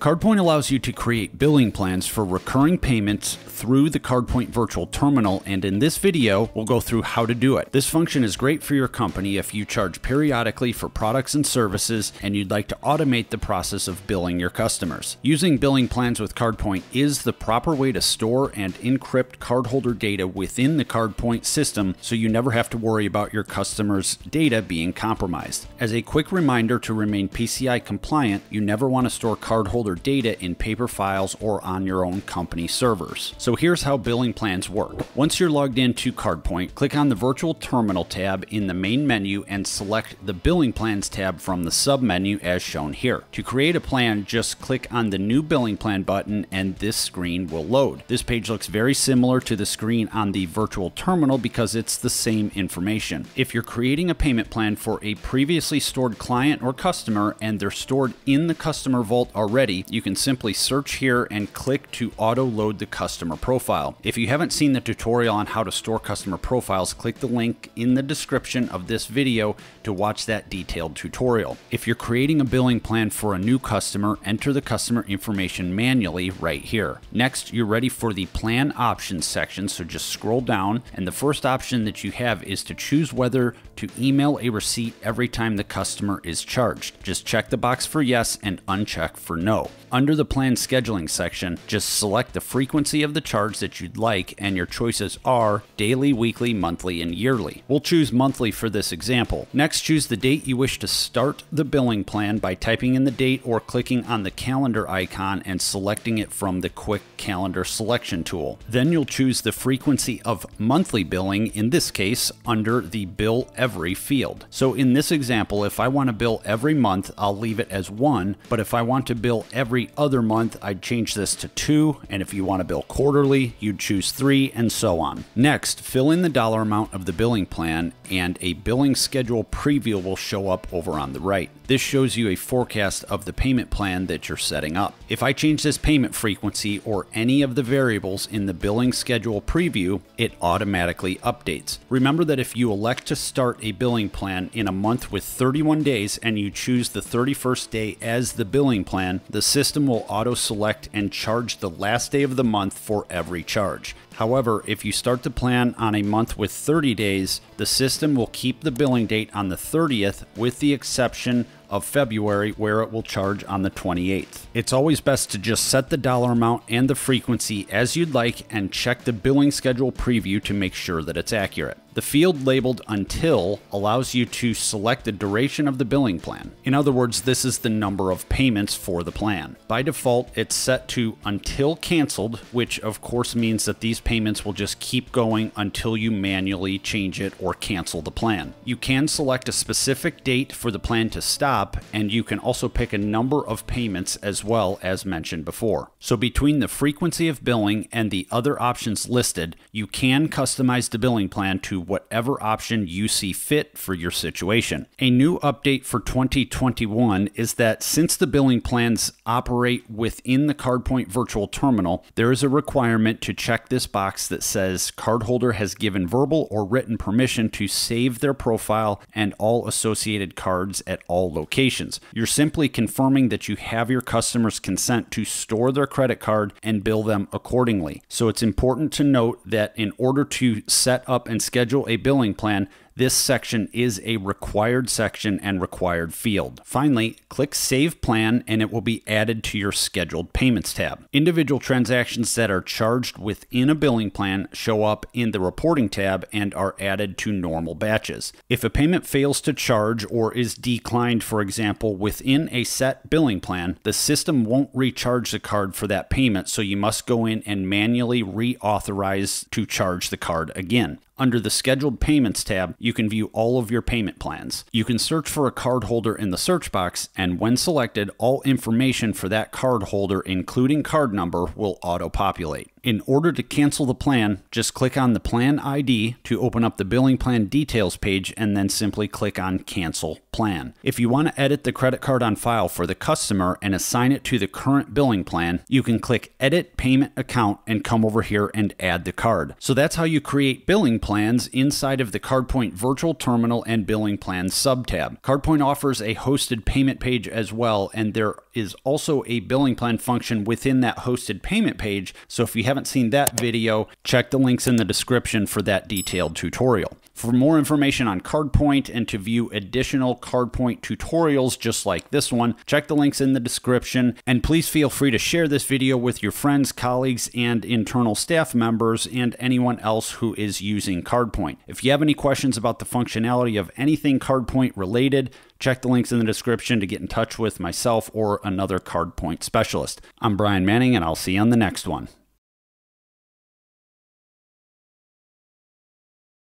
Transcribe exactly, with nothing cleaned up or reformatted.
CardPointe allows you to create billing plans for recurring payments through the CardPointe Virtual Terminal, and in this video, we'll go through how to do it. This function is great for your company if you charge periodically for products and services and you'd like to automate the process of billing your customers. Using billing plans with CardPointe is the proper way to store and encrypt cardholder data within the CardPointe system so you never have to worry about your customers' data being compromised. As a quick reminder to remain P C I compliant, you never want to store cardholder data in paper files or on your own company servers. So here's how billing plans work. Once you're logged into CardPointe, click on the Virtual Terminal tab in the main menu and select the Billing Plans tab from the submenu as shown here. To create a plan, just click on the New Billing Plan button and this screen will load. This page looks very similar to the screen on the Virtual Terminal because it's the same information. If you're creating a payment plan for a previously stored client or customer and they're stored in the customer vault already, you can simply search here and click to auto load the customer profile. If you haven't seen the tutorial on how to store customer profiles, click the link in the description of this video to watch that detailed tutorial. If you're creating a billing plan for a new customer, enter the customer information manually right here. Next, you're ready for the plan options section, so just scroll down, and the first option that you have is to choose whether to email a receipt every time the customer is charged. Just check the box for yes and uncheck for no. Under the plan scheduling section, just select the frequency of the charge that you'd like, and your choices are daily, weekly, monthly, and yearly. We'll choose monthly for this example. Next, choose the date you wish to start the billing plan by typing in the date or clicking on the calendar icon and selecting it from the quick calendar selection tool. Then you'll choose the frequency of monthly billing, in this case, under the bill every field. So in this example, if I want to bill every month, I'll leave it as one, but if I want to bill every Every other month, I'd change this to two, and if you want to bill quarterly, you'd choose three, and so on. Next, fill in the dollar amount of the billing plan, and a billing schedule preview will show up over on the right. This shows you a forecast of the payment plan that you're setting up. If I change this payment frequency or any of the variables in the billing schedule preview, it automatically updates. Remember that if you elect to start a billing plan in a month with thirty-one days and you choose the thirty-first day as the billing plan, the system will auto-select and charge the last day of the month for every charge. However, if you start the plan on a month with thirty days, the system will keep the billing date on the thirtieth with the exception of February, where it will charge on the twenty-eighth. It's always best to just set the dollar amount and the frequency as you'd like and check the billing schedule preview to make sure that it's accurate. The field labeled until allows you to select the duration of the billing plan. In other words, this is the number of payments for the plan. By default, it's set to until canceled, which of course means that these payments will just keep going until you manually change it or cancel the plan. You can select a specific date for the plan to stop, and you can also pick a number of payments as well, as mentioned before. So between the frequency of billing and the other options listed, you can customize the billing plan to whatever option you see fit for your situation. A new update for twenty twenty-one is that since the billing plans operate within the CardPointe Virtual Terminal, there is a requirement to check this box that says cardholder has given verbal or written permission to save their profile and all associated cards at all locations. You're simply confirming that you have your customer's consent to store their credit card and bill them accordingly. So it's important to note that in order to set up and schedule a billing plan, this section is a required section and required field. Finally, click Save Plan and it will be added to your Scheduled Payments tab. Individual transactions that are charged within a billing plan show up in the Reporting tab and are added to normal batches. If a payment fails to charge or is declined, for example, within a set billing plan, the system won't recharge the card for that payment, so you must go in and manually reauthorize to charge the card again. Under the Scheduled Payments tab, you can view all of your payment plans. You can search for a cardholder in the search box, and when selected, all information for that cardholder, including card number, will auto-populate. In order to cancel the plan, just click on the plan I D to open up the billing plan details page and then simply click on cancel plan. If you want to edit the credit card on file for the customer and assign it to the current billing plan, you can click edit payment account and come over here and add the card. So that's how you create billing plans inside of the CardPointe virtual terminal and billing plan subtab. CardPointe offers a hosted payment page as well, and there is also a billing plan function within that hosted payment page. So if you haven't seen that video, check the links in the description for that detailed tutorial. For more information on CardPointe and to view additional CardPointe tutorials just like this one, check the links in the description, and please feel free to share this video with your friends, colleagues, and internal staff members and anyone else who is using CardPointe. If you have any questions about the functionality of anything CardPointe related, check the links in the description to get in touch with myself or another CardPointe specialist. I'm Brian Manning, and I'll see you on the next one.